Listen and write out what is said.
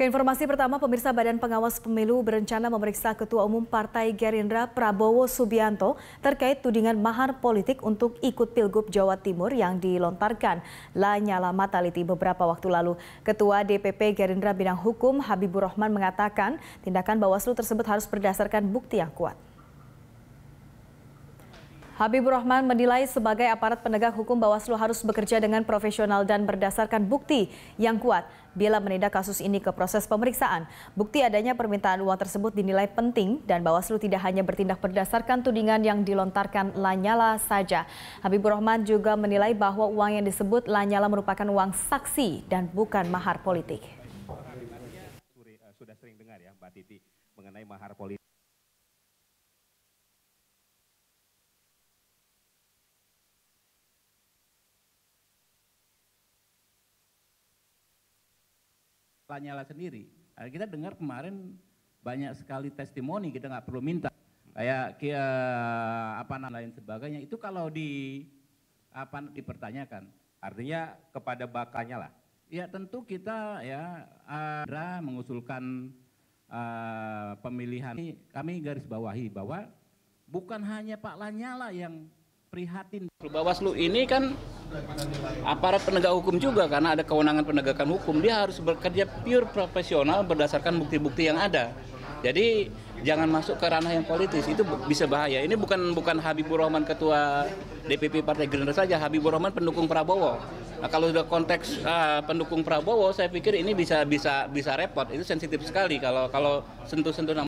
Keinformasi pertama, pemirsa, Badan Pengawas Pemilu berencana memeriksa Ketua Umum Partai Gerindra Prabowo Subianto terkait tudingan mahar politik untuk ikut Pilgub Jawa Timur yang dilontarkan La Nyalla Mattalitti beberapa waktu lalu. Ketua DPP Gerindra Bidang Hukum Habiburokhman mengatakan tindakan Bawaslu tersebut harus berdasarkan bukti yang kuat. Habiburokhman menilai sebagai aparat penegak hukum Bawaslu harus bekerja dengan profesional dan berdasarkan bukti yang kuat bila menindak kasus ini ke proses pemeriksaan. Bukti adanya permintaan uang tersebut dinilai penting dan Bawaslu tidak hanya bertindak berdasarkan tudingan yang dilontarkan La Nyalla saja. Habiburokhman juga menilai bahwa uang yang disebut La Nyalla merupakan uang saksi dan bukan mahar politik. Sudah sering dengar ya Mbak Titi mengenai mahar politik. La Nyalla sendiri, kita dengar kemarin banyak sekali testimoni, kita nggak perlu minta kayak apa namanya lain sebagainya. Itu kalau dipertanyakan, artinya kepada bakanya lah. Ya tentu kita ya ada mengusulkan pemilihan. Kami garis bawahi bahwa bukan hanya Pak La Nyalla yang prihatin. Bawaslu ini kan aparat penegak hukum juga, karena ada kewenangan penegakan hukum, dia harus bekerja pure profesional berdasarkan bukti-bukti yang ada. Jadi jangan masuk ke ranah yang politis, itu bisa bahaya. Ini bukan Habiburokhman Ketua DPP Partai Gerindra saja, Habiburokhman pendukung Prabowo. Nah, kalau sudah konteks pendukung Prabowo, saya pikir ini bisa repot. Itu sensitif sekali kalau sentuh-sentuh